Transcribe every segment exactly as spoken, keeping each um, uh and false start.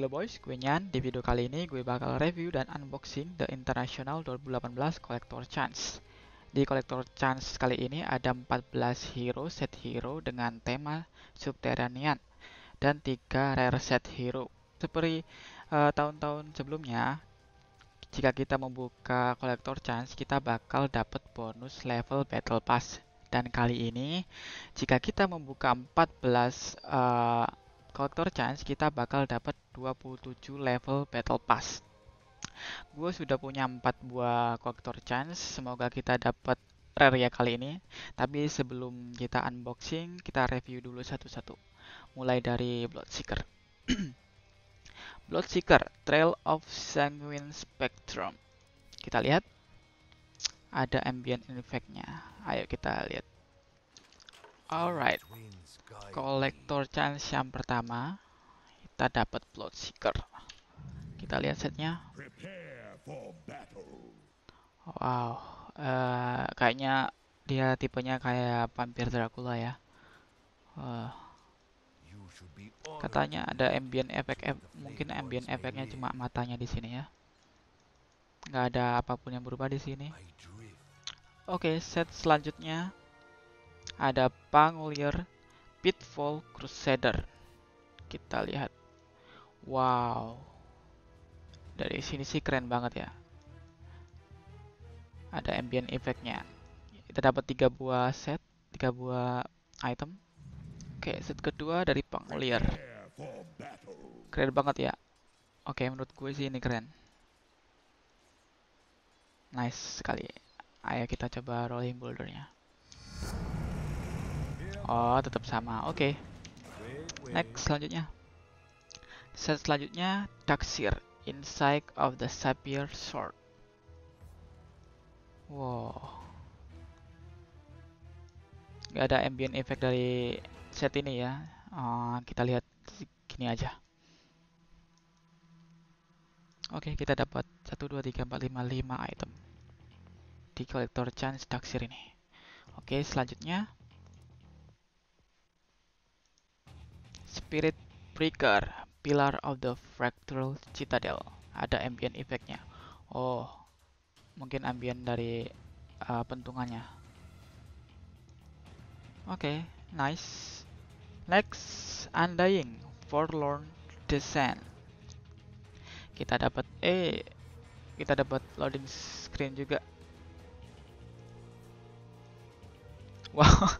Hello boys, gue Nyan. Di video kali ini gue bakal review dan unboxing The International dua ribu delapan belas Collector Chance. Di Collector Chance kali ini ada empat belas hero set hero dengan tema subterranean dan tiga rare set hero. Seperti uh, tahun-tahun sebelumnya, jika kita membuka Collector Chance, kita bakal dapat bonus level Battle Pass. Dan kali ini, jika kita membuka empat belas uh, Collector Chance, kita bakal dapat dua puluh tujuh level Battle Pass. Gue sudah punya empat buah Collector Chance, semoga kita dapat rare ya kali ini. Tapi sebelum kita unboxing, kita review dulu satu-satu. Mulai dari Bloodseeker. Bloodseeker, Trail of Sanguine Spectrum. Kita lihat, ada ambient effect-nya. Ayo kita lihat. Alright, Collector Chance yang pertama kita dapat Bloodseeker. Kita lihat setnya. Wow, uh, kayaknya dia tipenya kayak vampir Dracula ya. Uh, katanya ada ambient effect, mungkin ambient effect-nya cuma matanya di sini ya. Nggak ada apapun yang berubah di sini. Oke, okay, set selanjutnya. Ada Panglir, Pitfall Crusader. Kita lihat. Wow. Dari sini sih keren banget ya. Ada ambient effect-nya. Kita dapat tiga buah set, tiga buah item. Oke, set kedua dari Panglir. Keren banget ya. Oke, menurut gue sih ini keren. Nice sekali. Ayo kita coba rolling bouldernya. Oh, tetap sama. Oke. Okay. Next, selanjutnya. Set selanjutnya, Dark Seer, Inside of the Sapphire Sword. Wow. Gak ada ambient effect dari set ini ya. Uh, kita lihat gini aja. Oke, okay, kita dapat satu, dua, tiga, empat, lima, lima item di Collector Chance Dark Seer ini. Oke, okay, selanjutnya. Spirit Breaker, Pillar of the Fractal Citadel. Ada ambient effect-nya. Oh, mungkin ambient dari uh, pentungannya. Oke, okay, nice. Next, Undying, Forlorn Descent. Kita dapat eh kita dapat loading screen juga. Wow.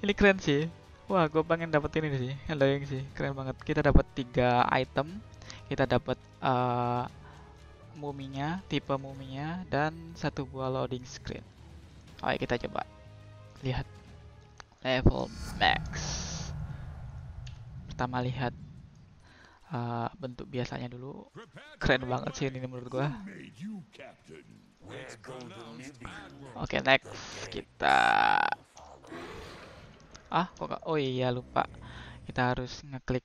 Ini keren sih. Wah, gue pengen dapet ini sih, Undying sih, keren banget. Kita dapat tiga item, kita dapat uh, muminya, tipe muminya, dan satu buah loading screen. Oke, kita coba lihat level max. Pertama lihat uh, bentuk biasanya dulu, keren banget sih ini menurut gue. Oke, next kita. Ah, kok gak? Oh iya, lupa. Kita harus ngeklik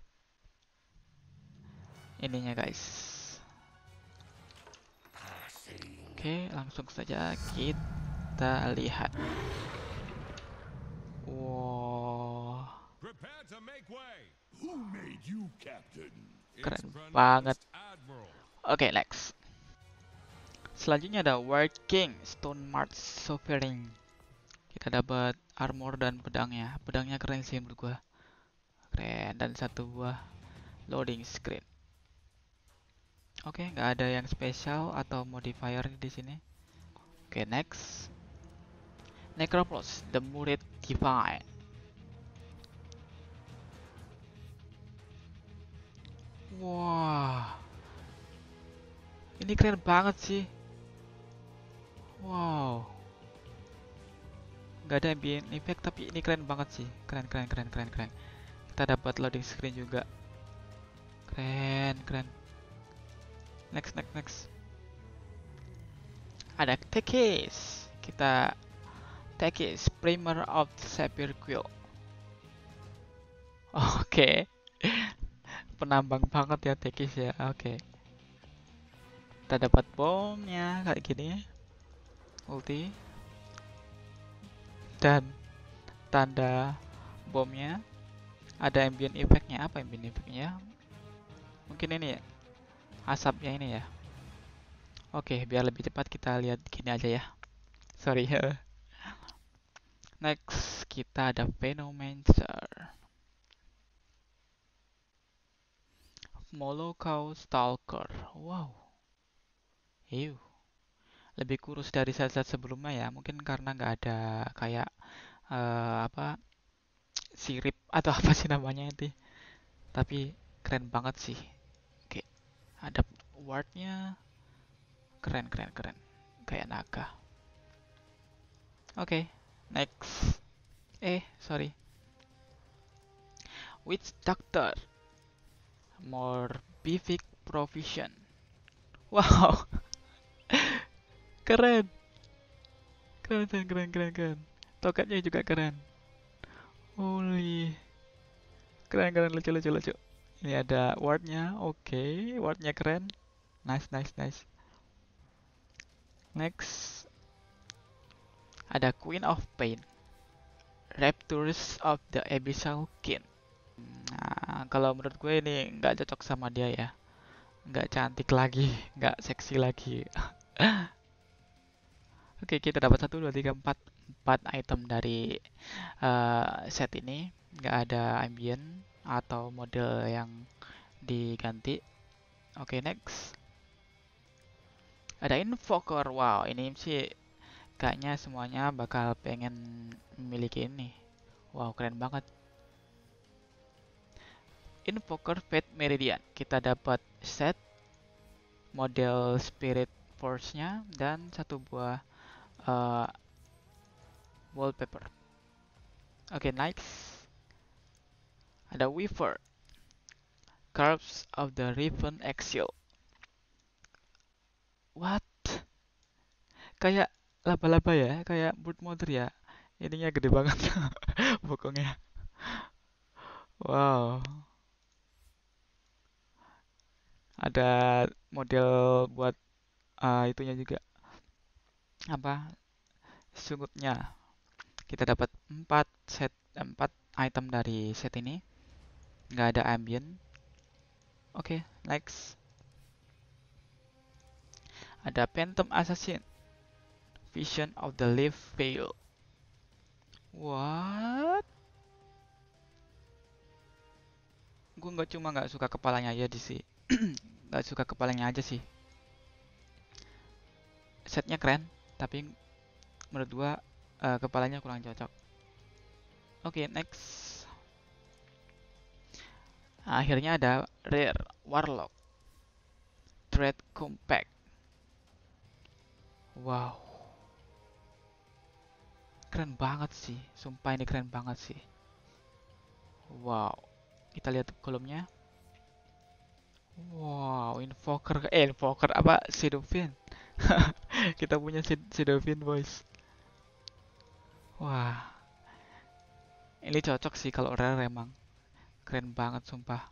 ininya, guys. Oke, langsung saja kita lihat. Wow. Keren banget. Oke, next. Selanjutnya ada Ward King, Stone March Sovereign. Kita dapat armor dan pedangnya. Pedangnya keren sih menurut gua. Keren, dan satu buah loading screen. Oke, okay, nggak ada yang spesial atau modifier di sini. Oke, okay, next. Necropolis, The Murid Divine. Wah. Wow. Ini keren banget sih. Wow. Gak ada ambient effect, tapi ini keren banget sih. Keren, keren, keren, keren, keren. Kita dapat loading screen juga. Keren, keren. Next, next, next. Ada Tekis. Kita Tekis, Primer of Sapphire Quill. Oke. Penambang banget ya Tekis ya. Oke. Okay. Kita dapat bomnya kayak gini. Ulti. Dan tanda bomnya ada ambient effect-nya. Apa ambient effect-nya? Mungkin ini ya, asapnya ini ya. Oke, biar lebih cepat kita lihat gini aja ya. Sorry. Next, kita ada Venomancer, Molokau Stalker. Wow. Ew. Lebih kurus dari set-set sebelumnya ya. Mungkin karena nggak ada kayak uh, apa sirip atau apa sih namanya nanti. Tapi keren banget sih. Oke, ada wardnya. Keren, keren, keren. Kayak naga. Oke, okay, next. Eh, sorry. Which Doctor? More Specific Provision. Wow. Keren. Keren, keren, keren, keren. Toketnya juga keren. Holy. Keren, keren, lucu, lucu, lucu. Ini ada wardnya. Oke, okay, wardnya keren. Nice, nice, nice. Next, ada Queen of Pain, Raptors of the Abyssal King. Nah, kalau menurut gue ini nggak cocok sama dia ya. Nggak cantik lagi, nggak seksi lagi. Oke, okay, kita dapat satu, dua, tiga, empat. empat item dari uh, set ini. Nggak ada ambient atau model yang diganti. Oke, okay, next. Ada Invoker, wow, ini sih kayaknya semuanya bakal pengen memiliki ini. Wow, keren banget. Invoker Fate Meridian, kita dapat set model Spirit Force-nya dan satu buah uh, wallpaper. Oke, okay, next. Ada Weaver, Carves of the Raven Exile. What? Kayak laba-laba ya, kayak bird mother ya. Ininya gede banget. Bokongnya. Wow. Ada model buat uh, itunya juga. Apa? Sungutnya. Kita dapat empat set empat item dari set ini. Nggak ada ambient. Oke, okay, next. Ada Phantom Assassin, Vision of the Leaf Veil. What? Gue nggak cuma nggak suka kepalanya aja di sih, nggak suka kepalanya aja sih. Setnya keren, tapi menurut gue uh, kepalanya kurang cocok. Oke, okay, next. Akhirnya ada Rare Warlock, Threat Compact. Wow, keren banget sih, sumpah ini keren banget sih. Wow, kita lihat kolomnya. Wow, Invoker, eh Invoker apa? Shadow Shaman. Kita punya Shadow Shaman, boys. Wah, ini cocok sih kalau rare emang, keren banget sumpah.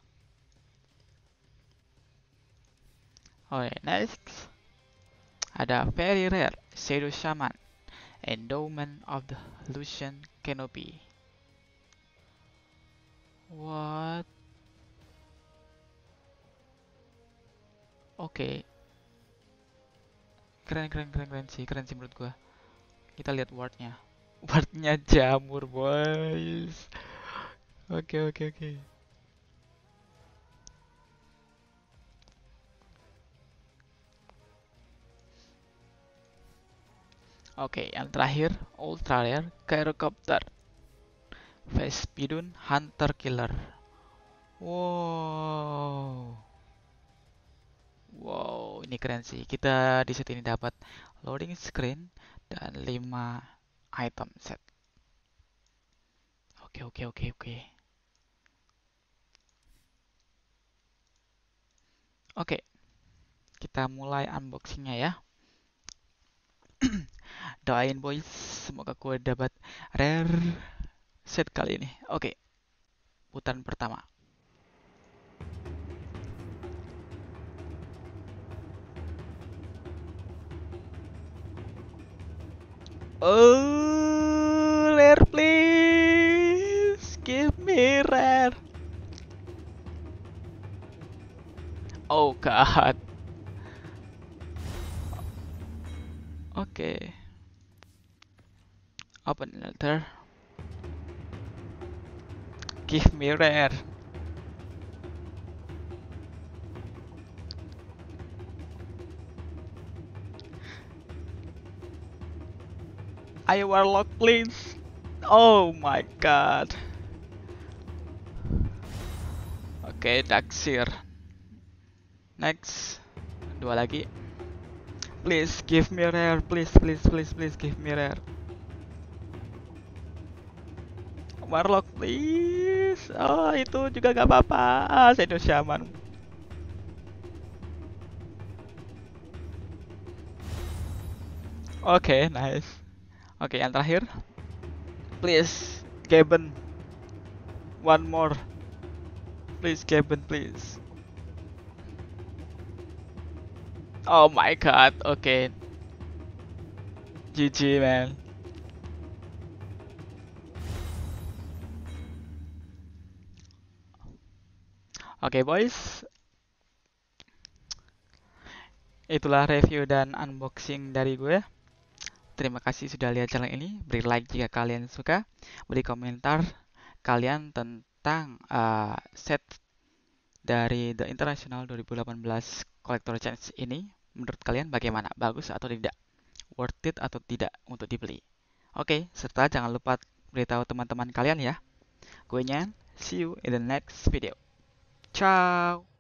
Oke, next. Ada very rare Shadow Shaman, Endowment of the Lucian Canopy. What? Oke, okay. Keren, keren, keren, keren sih, keren sih menurut gua. Kita lihat wardnya. Wardnya jamur, boys. Oke, oke, oke. Oke, okay, yang terakhir, ultra rare, Kairocopter, Vespidun Hunter Killer. Wow, wow, ini keren sih. Kita di set ini dapat loading screen dan lima item set. Oke, oke, oke, oke. Oke, kita mulai unboxingnya ya. Doain boys, semoga gue dapat rare set kali ini. Oke, okay. Putaran pertama. Oh, rare please, give me rare. God. Okay. Open letter. Give me rare. I Warlock, please. Oh my God. Oke, okay, Dark Seer. Next, dua lagi. Please give me rare, please, please, please, please give me rare. Warlock, please. Oh, itu juga gak apa-apa. Ah, Shadow Shaman. Oke, okay, nice. Oke, okay, yang terakhir. Please, Gaben. One more. Please, Gaben, please. Oh my God, oke. Okay. G G, man. Oke, okay, boys. Itulah review dan unboxing dari gue. Terima kasih sudah lihat channel ini. Beri like jika kalian suka. Beri komentar kalian tentang uh, set dari The International dua ribu delapan belas Collector's Cache ini. Menurut kalian bagaimana? Bagus atau tidak? Worth it atau tidak untuk dibeli? Oke, okay, serta jangan lupa beritahu teman-teman kalian ya. Gue Nyan, see you in the next video. Ciao!